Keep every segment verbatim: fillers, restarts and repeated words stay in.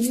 And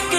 we